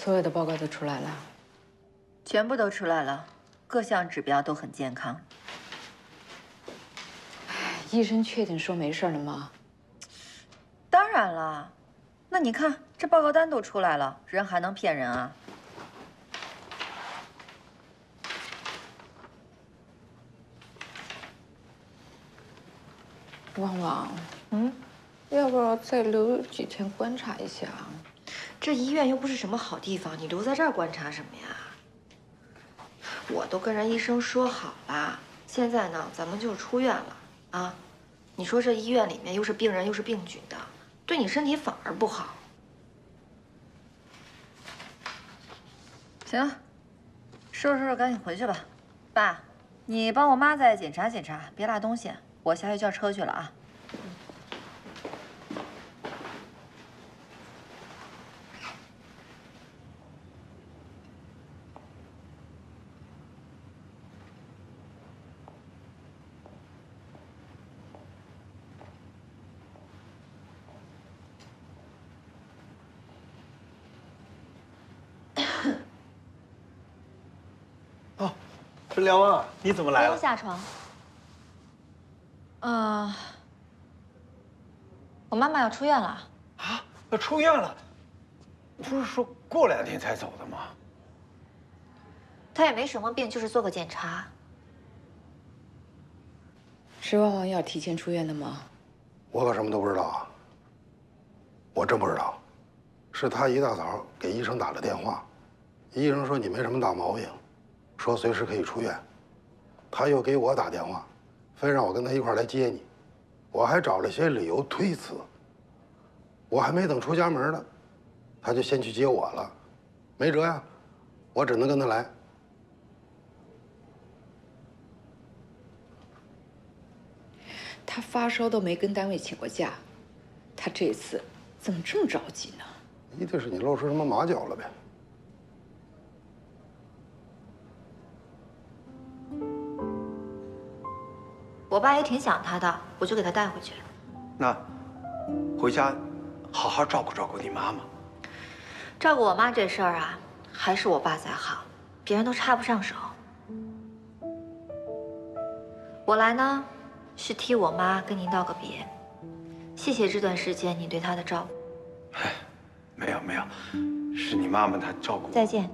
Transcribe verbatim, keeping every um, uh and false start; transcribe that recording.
所有的报告都出来了，全部都出来了，各项指标都很健康。医生确定说没事了吗？当然了，那你看这报告单都出来了，人还能骗人啊？ 旺旺，嗯，要不要再留几天观察一下？这医院又不是什么好地方，你留在这儿观察什么呀？我都跟人医生说好了，现在呢，咱们就出院了啊！你说这医院里面又是病人又是病菌的，对你身体反而不好。行了，收拾收拾，赶紧回去吧。爸，你帮我妈再检查检查，别落东西。 我下去叫车去了啊！哦，梁汪啊，你怎么来了？刚下床。 啊， uh, 我妈妈要出院了啊！要出院了，不是说过两天才走的吗？她也没什么病，就是做个检查。是旺旺要提前出院的吗？我可什么都不知道啊！我真不知道，是她一大早给医生打了电话，医生说你没什么大毛病，说随时可以出院，她又给我打电话。 非让我跟他一块来接你，我还找了些理由推辞。我还没等出家门呢，他就先去接我了，没辙呀，我只能跟他来。他发烧都没跟单位请过假，他这次怎么这么着急呢？一定是你露出什么马脚了呗。 我爸也挺想他的，我就给他带回去。那回家好好照顾照顾你妈妈。照顾我妈这事儿啊，还是我爸才好，别人都插不上手。我来呢，是替我妈跟您道个别，谢谢这段时间你对她的照顾。哎，没有没有，是你妈妈她照顾我。再见。